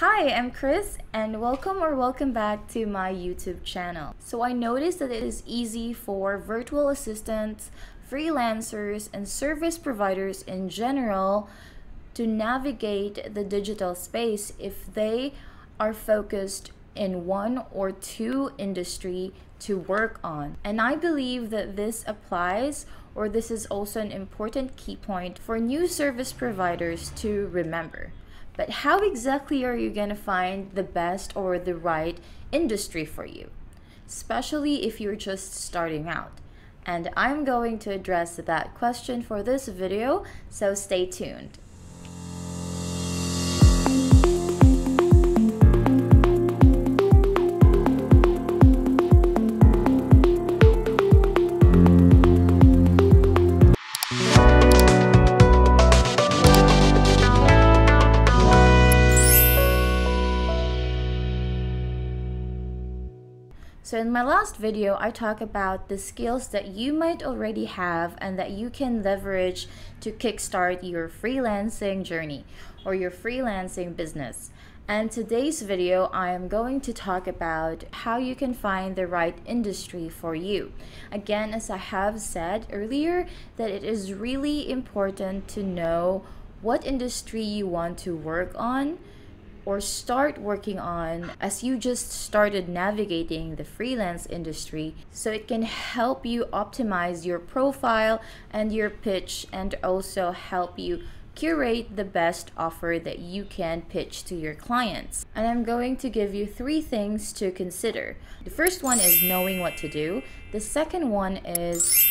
Hi, I'm Kris and welcome back to my YouTube channel. So I noticed that it is easy for virtual assistants, freelancers, and service providers in general to navigate the digital space if they are focused in one or two industry to work on. And I believe that this applies, or this is also an important key point for new service providers to remember. But how exactly are you going to find the best or the right industry for you, especially if you're just starting out? And I'm going to address that question for this video, so stay tuned. So in my last video, I talked about the skills that you might already have and that you can leverage to kickstart your freelancing journey or your freelancing business. And today's video, I am going to talk about how you can find the right industry for you. Again, as I have said earlier, that it is really important to know what industry you want to work on or start working on as you just started navigating the freelance industry, so it can help you optimize your profile and your pitch, and also help you curate the best offer that you can pitch to your clients. And I'm going to give you three things to consider. The first one is knowing what to do. The second one is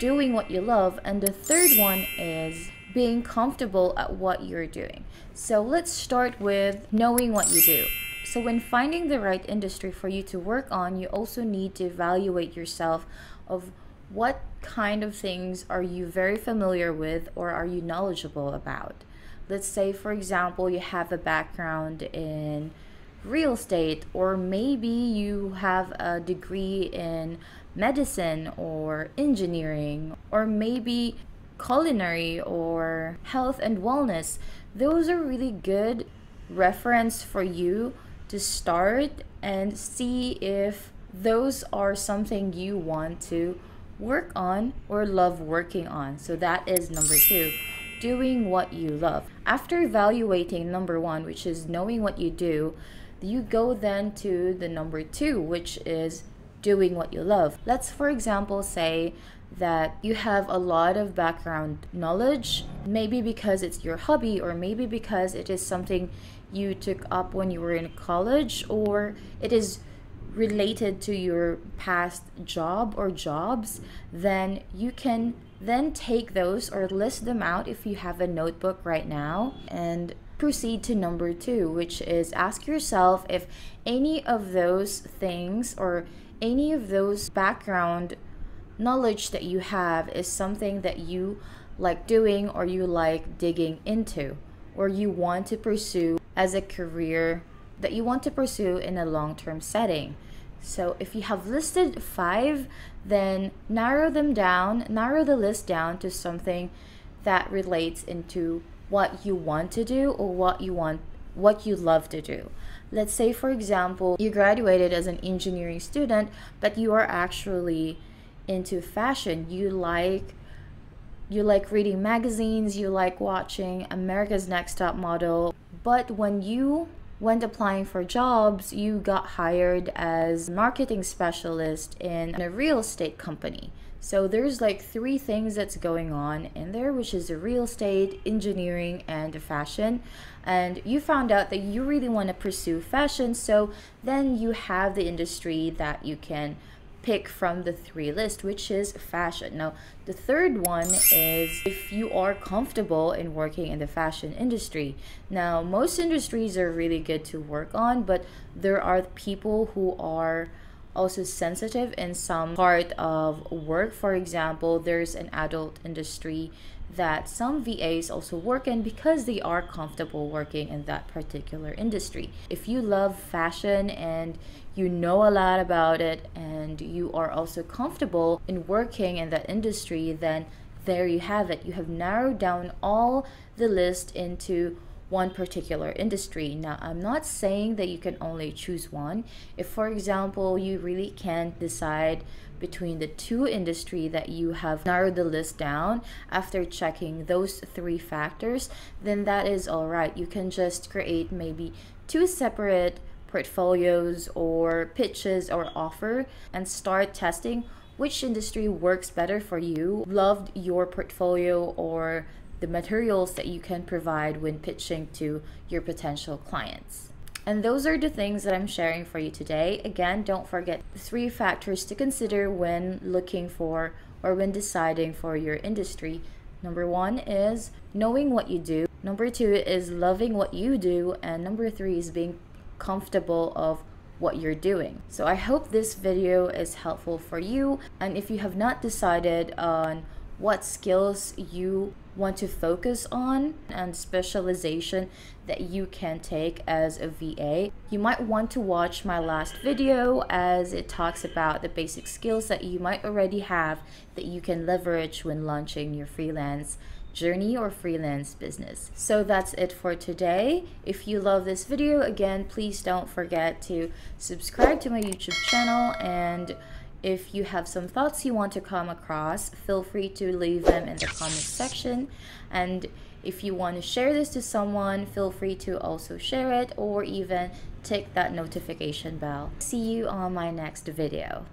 doing what you love. And the third one is being comfortable at what you're doing. So let's start with knowing what you do. So when finding the right industry for you to work on, you also need to evaluate yourself of what kind of things are you very familiar with or are you knowledgeable about. Let's say, for example, you have a background in real estate, or maybe you have a degree in medicine or engineering, or maybe culinary or health and wellness. Those are really good reference for you to start and see if those are something you want to work on or love working on. So that is number two, doing what you love. After evaluating number one, which is knowing what you do, you go then to the number two, which is doing what you love. Let's, for example, say that you have a lot of background knowledge, maybe because it's your hobby, or maybe because it is something you took up when you were in college, or it is related to your past job or jobs. Then you can then take those or list them out if you have a notebook right now, and proceed to number two, which is ask yourself if any of those things or any of those background knowledge that you have is something that you like doing, or you like digging into, or you want to pursue as a career that you want to pursue in a long-term setting. So if you have listed five, then narrow the list down to something that relates into what you want to do, or what you love to do. Let's say, for example, you graduated as an engineering student, but you are actually into fashion. You like reading magazines, you like watching America's Next Top Model, but when you went applying for jobs, you got hired as marketing specialist in a real estate company. So there's like three things that's going on in there, which is real estate, engineering, and fashion. And you found out that you really want to pursue fashion, so then you have the industry that you can pick from the three list, which is fashion. Now, the third one is if you are comfortable in working in the fashion industry. Now, most industries are really good to work on, but there are people who are also sensitive in some part of work. For example, there's an adult industry that some VAs also work in because they are comfortable working in that particular industry. If you love fashion and you know a lot about it and you are also comfortable in working in that industry, then there you have it. You have narrowed down all the list into one particular industry. Now, I'm not saying that you can only choose one. If, for example, you really can't decide between the two industries that you have narrowed the list down after checking those three factors, then that is all right. You can just create maybe two separate portfolios or pitches or offer and start testing which industry works better for you, loved your portfolio or the materials that you can provide when pitching to your potential clients. And those are the things that I'm sharing for you today. Again, don't forget the three factors to consider when looking for or when deciding for your industry. Number one is knowing what you do. Number two is loving what you do. And number three is being comfortable of what you're doing. So I hope this video is helpful for you. And if you have not decided on what skills you want to focus on and specialization that you can take as a VA, you might want to watch my last video as it talks about the basic skills that you might already have that you can leverage when launching your freelance journey or freelance business. So that's it for today. If you love this video, again, please don't forget to subscribe to my YouTube channel, and if you have some thoughts you want to come across, feel free to leave them in the comment section. And if you want to share this to someone, feel free to also share it or even tick that notification bell. See you on my next video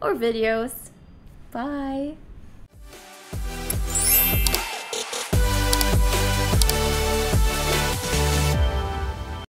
or videos. Bye.